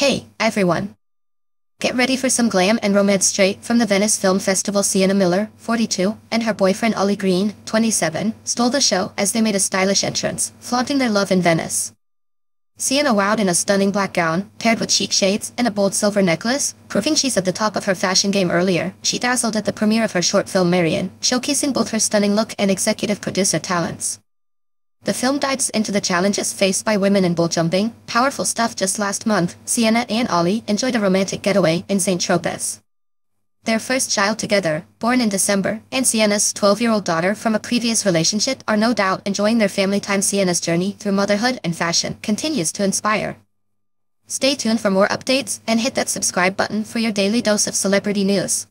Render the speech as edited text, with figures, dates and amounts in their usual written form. Hey, everyone. Get ready for some glam and romance straight from the Venice Film Festival. Sienna Miller, 42, and her boyfriend Oli Green, 27, stole the show as they made a stylish entrance, flaunting their love in Venice. Sienna wowed in a stunning black gown, paired with chic shades and a bold silver necklace, proving she's at the top of her fashion game. Earlier, she dazzled at the premiere of her short film Marion, showcasing both her stunning look and executive producer talents. The film dives into the challenges faced by women in bull jumping. Powerful stuff. Just last month, Sienna and Oli enjoyed a romantic getaway in St. Tropez. Their first child together, born in December, and Sienna's 12-year-old daughter from a previous relationship are no doubt enjoying their family time. Sienna's journey through motherhood and fashion continues to inspire. Stay tuned for more updates and hit that subscribe button for your daily dose of celebrity news.